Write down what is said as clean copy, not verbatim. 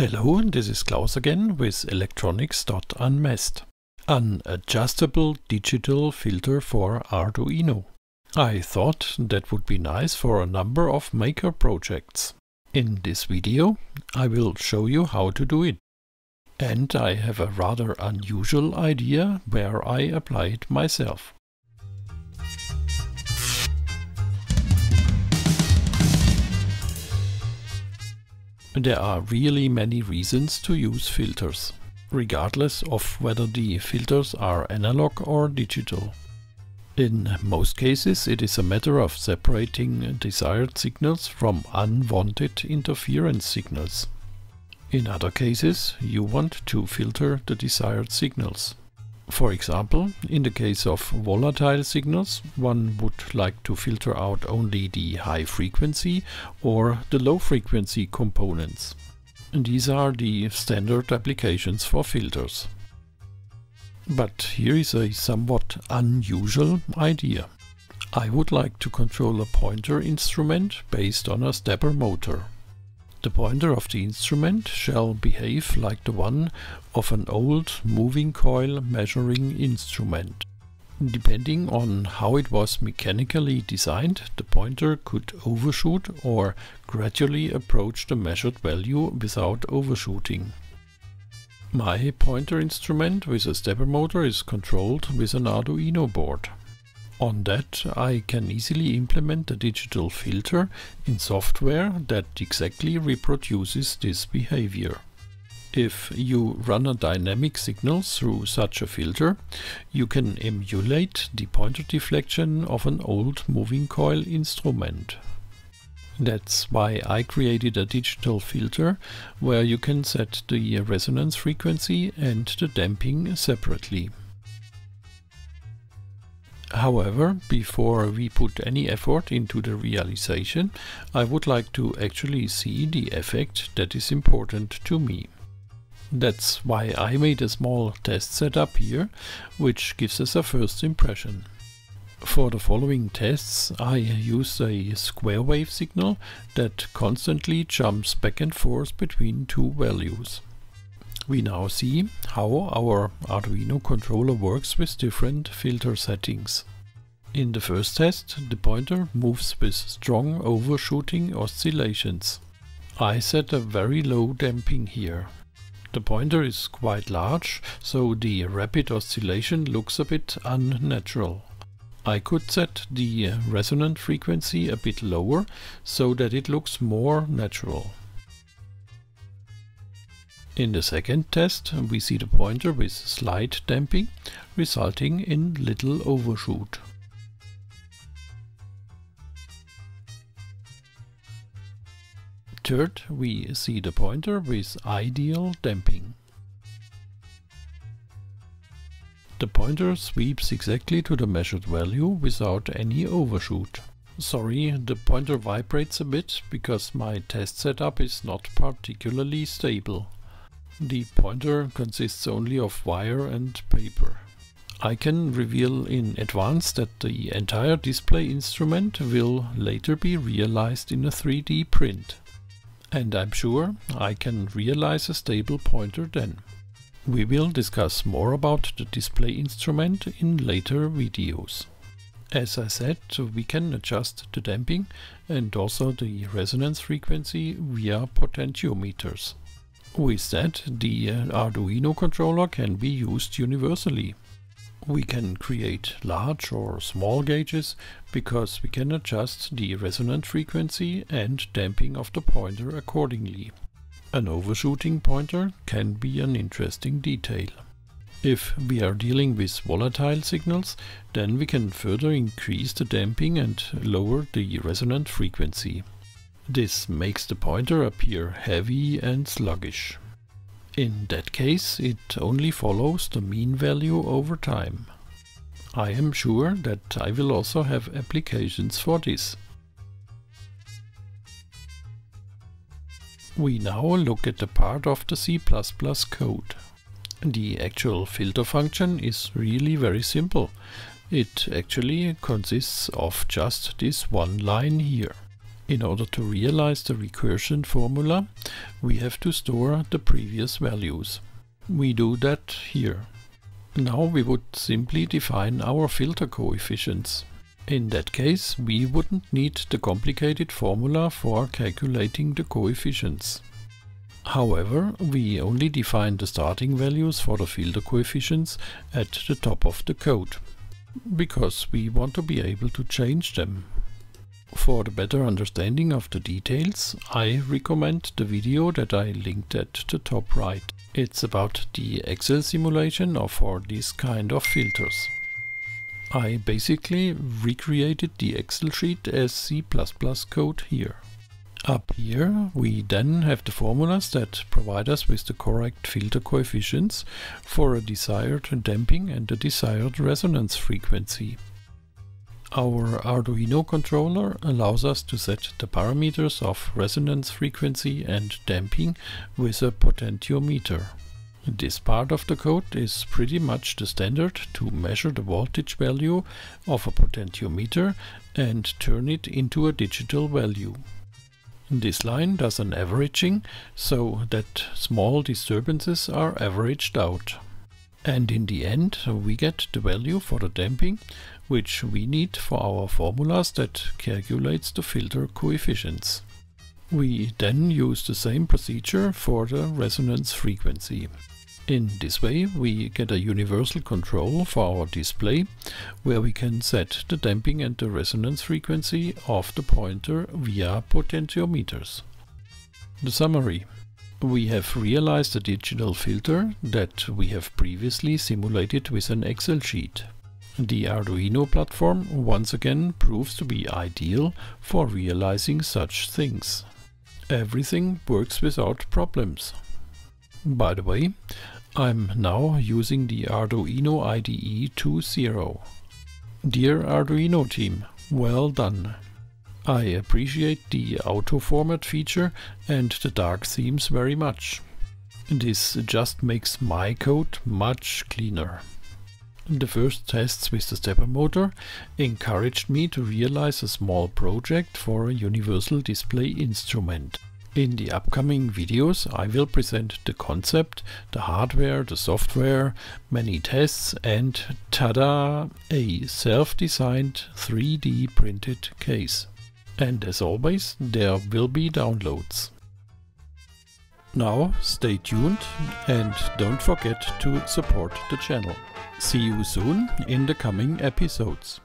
Hello, this is Klaus again with electronics.unmessed, an adjustable digital filter for Arduino. I thought that would be nice for a number of maker projects. In this video I will show you how to do it. And I have a rather unusual idea where I apply it myself. There are really many reasons to use filters, regardless of whether the filters are analog or digital. In most cases it is a matter of separating desired signals from unwanted interference signals. In other cases you want to filter the desired signals. For example, in the case of volatile signals, one would like to filter out only the high frequency or the low frequency components. These are the standard applications for filters. But here is a somewhat unusual idea. I would like to control a pointer instrument based on a stepper motor. The pointer of the instrument shall behave like the one of an old moving coil measuring instrument. Depending on how it was mechanically designed, the pointer could overshoot or gradually approach the measured value without overshooting. My pointer instrument with a stepper motor is controlled with an Arduino board. On that I can easily implement a digital filter in software that exactly reproduces this behavior. If you run a dynamic signal through such a filter, you can emulate the pointer deflection of an old moving coil instrument. That's why I created a digital filter where you can set the resonance frequency and the damping separately. However, before we put any effort into the realization, I would like to actually see the effect that is important to me. That's why I made a small test setup here, which gives us a first impression. For the following tests, I used a square wave signal that constantly jumps back and forth between two values. We now see how our Arduino controller works with different filter settings. In the first test, the pointer moves with strong overshooting oscillations. I set a very low damping here. The pointer is quite large, so the rapid oscillation looks a bit unnatural. I could set the resonant frequency a bit lower, so that it looks more natural. In the second test we see the pointer with slight damping, resulting in little overshoot. Third, we see the pointer with ideal damping. The pointer sweeps exactly to the measured value without any overshoot. Sorry, the pointer vibrates a bit because my test setup is not particularly stable. The pointer consists only of wire and paper. I can reveal in advance that the entire display instrument will later be realized in a 3D print. And I'm sure I can realize a stable pointer then. We will discuss more about the display instrument in later videos. As I said, we can adjust the damping and also the resonance frequency via potentiometers. With that, the Arduino controller can be used universally. We can create large or small gauges because we can adjust the resonant frequency and damping of the pointer accordingly. An overshooting pointer can be an interesting detail. If we are dealing with volatile signals, then we can further increase the damping and lower the resonant frequency. This makes the pointer appear heavy and sluggish. In that case, it only follows the mean value over time. I am sure that I will also have applications for this. We now look at the part of the C++ code. The actual filter function is really very simple. It actually consists of just this one line here. In order to realize the recursion formula, we have to store the previous values. We do that here. Now we would simply define our filter coefficients. In that case, we wouldn't need the complicated formula for calculating the coefficients. However, we only define the starting values for the filter coefficients at the top of the code, because we want to be able to change them. For the better understanding of the details, I recommend the video that I linked at the top right. It's about the Excel simulation for this kind of filters. I basically recreated the Excel sheet as C++ code here. Up here we then have the formulas that provide us with the correct filter coefficients for a desired damping and a desired resonance frequency. Our Arduino controller allows us to set the parameters of resonance frequency and damping with a potentiometer. This part of the code is pretty much the standard to measure the voltage value of a potentiometer and turn it into a digital value. This line does an averaging so that small disturbances are averaged out. And in the end we get the value for the damping, which we need for our formulas that calculates the filter coefficients. We then use the same procedure for the resonance frequency. In this way we get a universal control for our display, where we can set the damping and the resonance frequency of the pointer via potentiometers. The summary. We have realized a digital filter that we have previously simulated with an Excel sheet. The Arduino platform once again proves to be ideal for realizing such things. Everything works without problems. By the way, I'm now using the Arduino IDE 2.0. Dear Arduino team, well done! I appreciate the auto format feature and the dark themes very much. This just makes my code much cleaner. The first tests with the stepper motor encouraged me to realize a small project for a universal display instrument. In the upcoming videos I will present the concept, the hardware, the software, many tests and tada! A self-designed 3D printed case. And as always, there will be downloads. Now stay tuned and don't forget to support the channel. See you soon in the coming episodes.